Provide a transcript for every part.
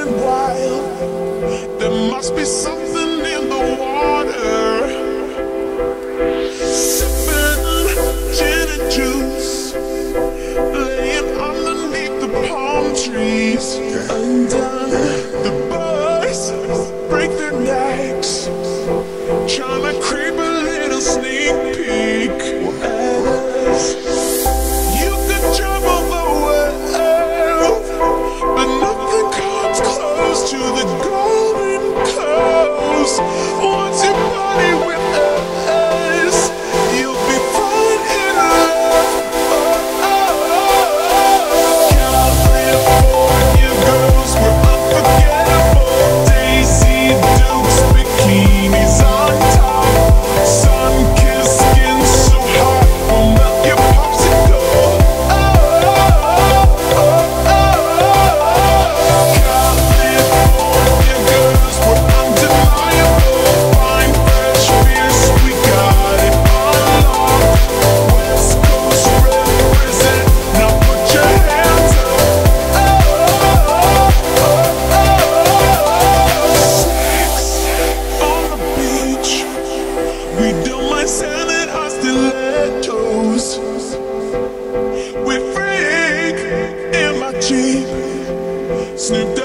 and wild. There must be something in the water. Sipping gin and juice, laying underneath the palm trees. Undone, the boys break their necks, trying to creep a little sneak peek. Snoop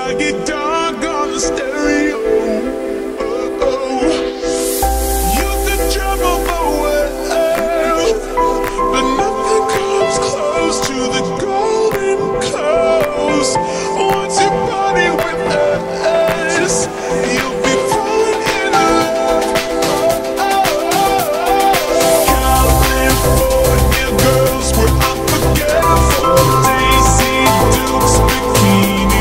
Dogg on the stereo. You can travel the world, but nothing comes close to the golden coast. Once you party with us, you'll be falling in love. California girls were unforgettable. Daisy Duke's bikini.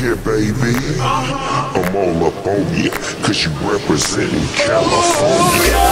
Here, baby, I'm all up on you, 'cause you representing California.